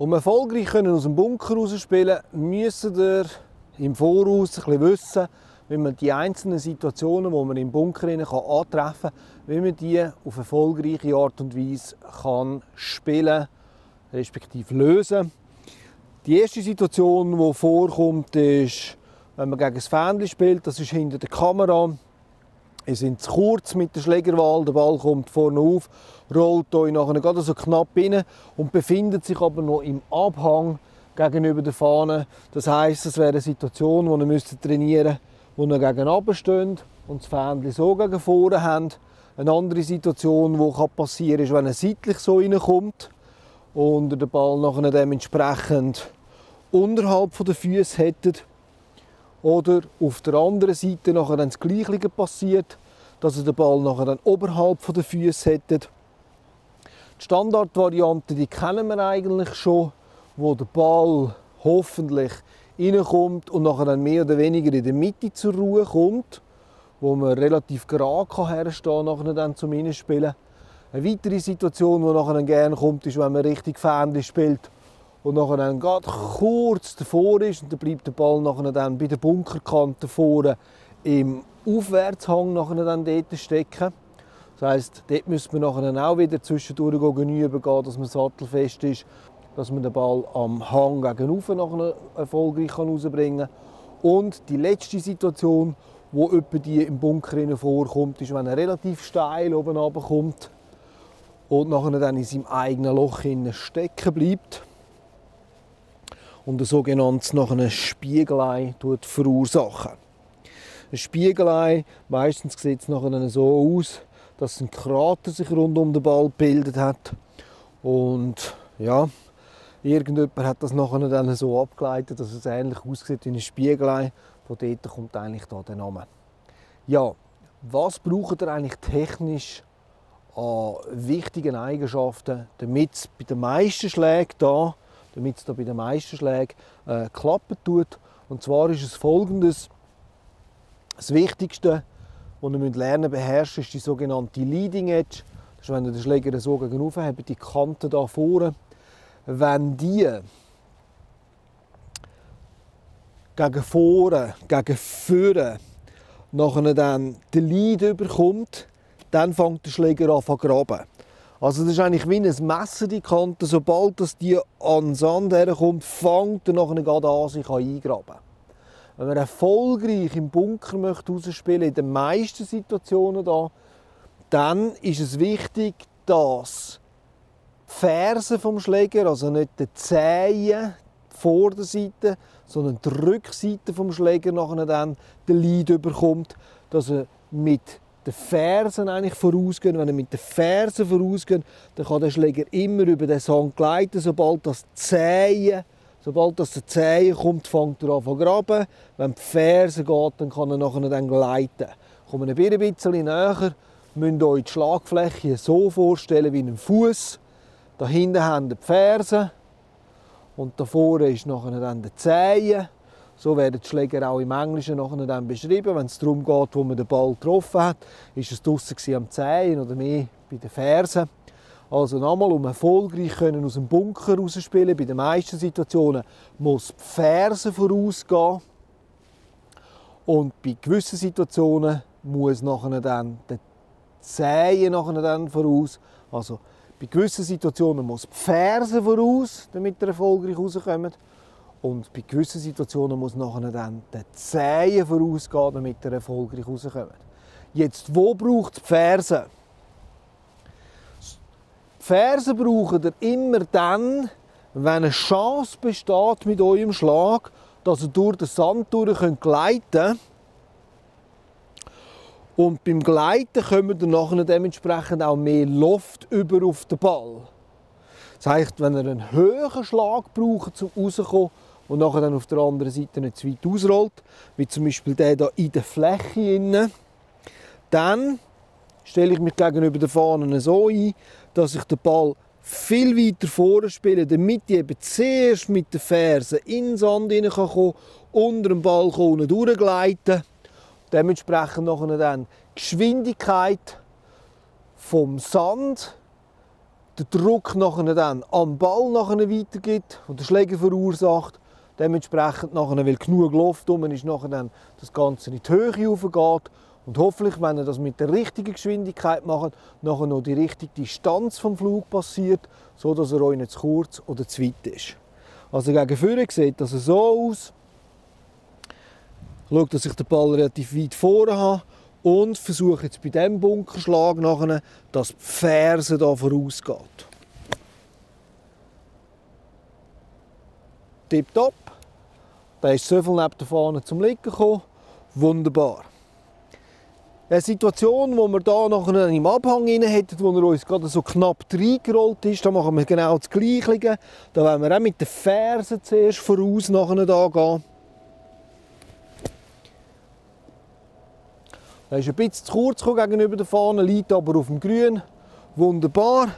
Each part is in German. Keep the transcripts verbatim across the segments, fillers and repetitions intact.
Um erfolgreich können aus dem Bunker rausspielen, müssen wir im Voraus ein bisschen wissen, wie man die einzelnen Situationen, die man im Bunker antreffen kann, wie man die auf erfolgreiche Art und Weise kann spielen, respektive lösen. Die erste Situation, die vorkommt, ist, wenn man gegen ein Fähnchen spielt, das ist hinter der Kamera. Ihr seid zu kurz mit der Schlägerwahl, der Ball kommt vorne auf, rollt euch nachher gerade so knapp rein und befindet sich aber noch im Abhang gegenüber der Fahne. Das heisst, es wäre eine Situation, die ihr müsst trainieren müsst, wo ihr gegen runter steht und das Fähnchen so gegen vorne habt. Eine andere Situation, die passieren kann, ist, wenn er seitlich so reinkommt und ihr den Ball nachher dementsprechend unterhalb der Füße hättet. Oder auf der anderen Seite nachher dann das Gleiche passiert, dass ihr den Ball nachher dann oberhalb der Füße hättet. Die Standardvariante, die kennen wir eigentlich schon, wo der Ball hoffentlich reinkommt und nachher dann mehr oder weniger in der Mitte zur Ruhe kommt, wo man relativ gerade herstehen kann, nachher dann zum Innenspielen. Eine weitere Situation, die nachher dann gerne kommt, ist, wenn man richtig Fähnchen spielt. Und nachher dann gerade kurz davor ist und dann bleibt der Ball nachher dann bei der Bunkerkante vorne im Aufwärtshang nachher dann dort stecken. Das heisst, dort müssen wir nachher dann auch wieder zwischendurch hinübergehen, dass man sattelfest ist, dass man den Ball am Hang gegenüber nachher erfolgreich rausbringen kann. Und die letzte Situation, wo öppe die im Bunker vorkommt, ist, wenn er relativ steil oben runterkommt und nachher dann in seinem eigenen Loch stecken bleibt und ein sogenanntes nach einem Spiegelei verursachen. Ein Spiegelei, meistens sieht es nachher so aus, dass ein Krater sich rund um den Ball gebildet hat. Und ja, irgendjemand hat das nachher dann so abgeleitet, dass es ähnlich aussieht wie ein Spiegelei. Von dort kommt eigentlich da der Name. Ja, was braucht ihr eigentlich technisch an wichtigen Eigenschaften, damit es bei den meisten Schlägen da damit es da bei den meisten Schlägen äh, klappen tut. Und zwar ist es folgendes. Das Wichtigste, was ihr lernen beherrschen müsst, ist die sogenannte Leading Edge. Das ist, wenn ihr den Schläger so gegenüber habt, die Kante da vorne. Wenn die gegen vorne, gegen vorne, nachher dann den Lead überkommt, dann fängt der Schläger an zu graben. Also das ist eigentlich wie ein Messer, die Kante. Sobald das die an den Sand herkommt, fängt er nachher gerade an, sich eingraben. Wenn man erfolgreich im Bunker möchte rausspielen, in den meisten Situationen da, dann ist es wichtig, dass die Fersen vom Schläger, also nicht die Zehen, die Vorderseite, sondern die Rückseite vom Schläger nachher dann den Lead überkommt, dass er mit den Fersen eigentlich vorausgehen. Wenn er mit den Fersen vorausgeht, dann kann der Schläger immer über den Sand gleiten. Sobald das Zehen, sobald das Zehen kommt, fängt er an zu graben. Wenn die Fersen geht, dann kann er nachher dann gleiten. Kommen wir ein bisschen näher, müsst ihr euch die Schlagfläche so vorstellen wie einen Fuß. Da hinten haben die Fersen und da vorne ist nachher dann der Zehen. So werden die Schläger auch im Englischen nachher dann beschrieben. Wenn es darum geht, wo man den Ball getroffen hat, ist es draussen am Zehen oder mehr bei den Fersen. Also nochmal, um erfolgreich können aus dem Bunker rausspielen, bei den meisten Situationen muss die Fersen vorausgehen. Und bei gewissen Situationen muss nachher dann der Zehen nachher dann voraus. Also bei gewissen Situationen muss die Fersen voraus, damit ihr erfolgreich rauskommt. Und bei gewissen Situationen muss nachher dann der Zehen vorausgehen, damit er erfolgreich rauskommt. Jetzt, wo braucht es die Fersen? Die Fersen braucht ihr immer dann, wenn eine Chance besteht mit eurem Schlag, dass ihr durch den Sand durch könnt gleiten. Und beim Gleiten kommt ihr nachher dementsprechend auch mehr Luft über auf den Ball. Das heisst, wenn ihr einen höheren Schlag braucht, um rauszukommen, und nachher dann auf der anderen Seite nicht zu weit ausrollt, wie zum Beispiel der hier in der Fläche inne, dann stelle ich mich gegenüber der Fahne so ein, dass ich den Ball viel weiter vorne spiele, damit ich eben zuerst mit den Fersen in den Sand hineinkommen kann, unter dem Ball unten durchgleiten. Dementsprechend nachher dann die Geschwindigkeit vom Sand der Druck nachher dann am Ball nachher weitergibt und den Schläger verursacht. Dementsprechend, nachher, weil genug Luft rum ist, nachher dann das Ganze in die Höhe raufgeht. Und hoffentlich, wenn ihr das mit der richtigen Geschwindigkeit macht, nachher noch die richtige Distanz vom Flug passiert, sodass er euch nicht zu kurz oder zu weit ist. Also gegen vorne sieht das so aus. Schaut, dass ich den Ball relativ weit vorne habe. Und versuche jetzt bei diesem Bunkerschlag nachher, dass die Ferse da vorausgeht. Tipptopp. Da ist so viel neben der Fahne zum Liegen gekommen. Wunderbar. Eine Situation, wo wir hier nachher im Abhang rein hätten, wo er uns gerade so knapp reingerollt ist, da machen wir genau das Gleiche. Da wollen wir auch mit den Fersen zuerst voraus nachher da gehen. Er ist ein bisschen zu kurz gegenüber der Fahne, liegt aber auf dem Grün. Wunderbar.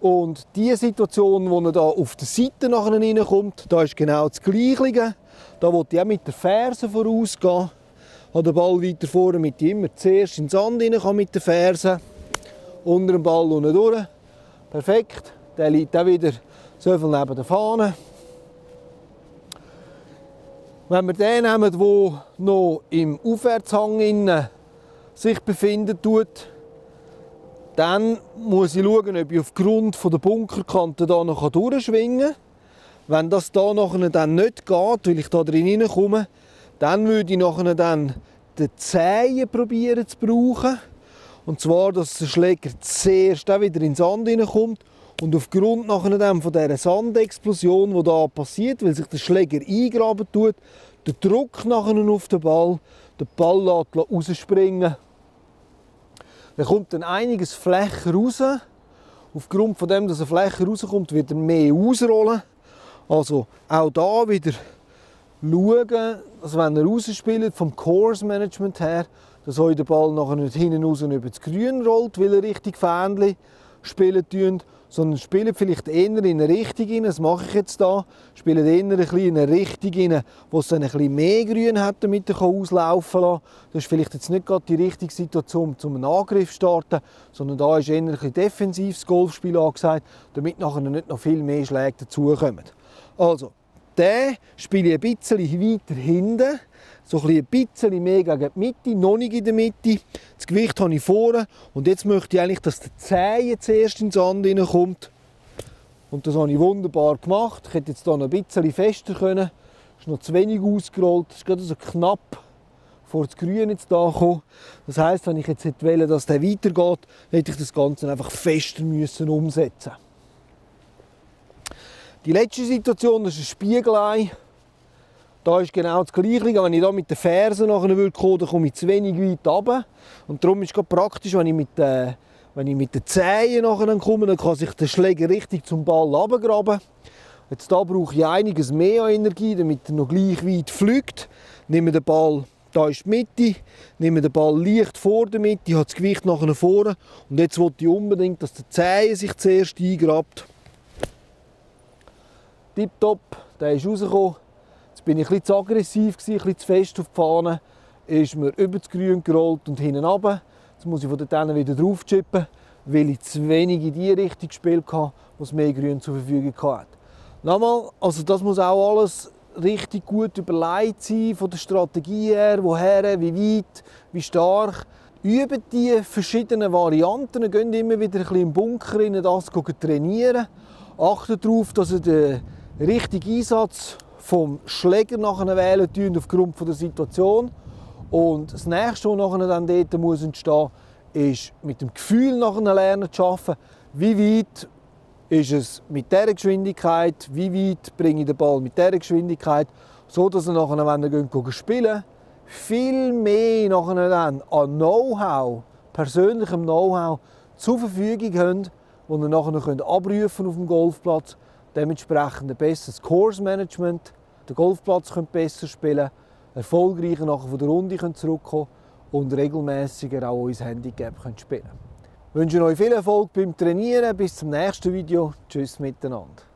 Und die Situation, wo er da auf der Seite nachher reinkommt, da ist genau das Gleiche. Da will ich auch mit der Ferse vorausgehen. An den Ball weiter vorne, damit ich immer zuerst in den Sand rein kann mit den Fersen. Unter dem Ball unten durch. Perfekt. Der liegt auch wieder so viel neben der Fahne. Wenn wir den nehmen, der noch im Aufwärtshang innen sich befindet, dann muss ich schauen, ob ich aufgrund der Bunkerkante hier noch durchschwingen kann. Wenn das hier nachher dann nicht geht, weil ich da drin hineinkomme, dann würde ich nachher dann den Zehen probieren zu brauchen. Und zwar, dass der Schläger zuerst wieder in den Sand hineinkommt. Und aufgrund nachher dann von dieser Sandexplosion, die hier passiert, weil sich der Schläger eingraben tut, der Druck nachher auf den Ball, der Ball lässt rausspringen. Dann kommt dann einiges flächer raus. Aufgrund von dem, dass er flächer rauskommt, wird er mehr ausrollen. Also auch da wieder schauen, dass wenn er rausspielt, vom Course-Management her, dass euch der Ball nachher nicht hinten raus und über das Grün rollt, weil er richtig Fähnchen spielen tun, sondern spielen vielleicht eher in eine Richtung rein, das mache ich jetzt da, spielen eher ein bisschen in eine Richtung rein, wo es dann ein bisschen mehr Grün hat, damit er auslaufen kann. Das ist vielleicht jetzt nicht gerade die richtige Situation, um einen Angriff zu starten, sondern da ist eher ein bisschen defensives Golfspiel angesagt, damit nachher nicht noch viel mehr Schläge dazukommen. Also, den spiele ich ein bisschen weiter hinten, so ein bisschen mehr gegen die Mitte, noch nicht in der Mitte. Das Gewicht habe ich vorne und jetzt möchte ich eigentlich, dass der Zehen zuerst in den Sand hineinkommt. Und das habe ich wunderbar gemacht. Ich hätte jetzt hier noch ein bisschen fester können. Es ist noch zu wenig ausgerollt, es ist gerade so knapp vor das Grün jetzt da gekommen. Das heisst, wenn ich jetzt hätte wollen, dass der weitergeht, hätte ich das Ganze einfach fester müssen umsetzen. Die letzte Situation, das ist ein Spiegelei. Da ist genau das Gleiche. Wenn ich hier mit den Fersen nachher will, dann komme ich zu wenig weit runter. Und darum ist es praktisch, wenn ich mit, äh, wenn ich mit den Zehen nachher komme, dann kann sich der Schläger richtig zum Ball runtergraben. Jetzt da brauche ich einiges mehr an Energie, damit er noch gleich weit fliegt. Nehme den Ball, da ist die Mitte, nehme den Ball leicht vor der Mitte, habe das Gewicht nachher vorne. Und jetzt will ich unbedingt, dass der Zehen sich zuerst eingrabt. Tipptopp, der ist rausgekommen. Bin ich ein bisschen zu aggressiv, ein bisschen zu fest auf die Fahne, ist mir über das Grün gerollt und hinten runter. Jetzt muss ich von denen wieder drauf chippen, weil ich zu wenig in die Richtung gespielt habe, wo es mehr Grün zur Verfügung hatte. Nochmal, also das muss auch alles richtig gut überlegt sein, von der Strategie her, woher, wie weit, wie stark. Üben die verschiedenen Varianten, geht immer wieder ein bisschen im Bunker rein, das trainieren. Achtet darauf, dass ihr den richtigen Einsatz vom Schläger nachher wählen tun aufgrund der Situation. Und das nächste, was nachher dann dort entstehen muss, ist mit dem Gefühl nachher lernen zu arbeiten. Wie weit ist es mit dieser Geschwindigkeit? Wie weit bringe ich den Ball mit dieser Geschwindigkeit? So dass er nachher, wenn er gehen, spielen, viel mehr nachher dann an Know-how, persönlichem Know-how zur Verfügung haben, das ihr nachher abrufen könnt auf dem Golfplatz. Dementsprechend ein besseres Course-Management, den Golfplatz könnt besser spielen, erfolgreicher nachher von der Runde könnt zurückkommen und regelmäßiger auch ins Handicap könnt spielen. Ich wünsche euch viel Erfolg beim Trainieren. Bis zum nächsten Video. Tschüss miteinander.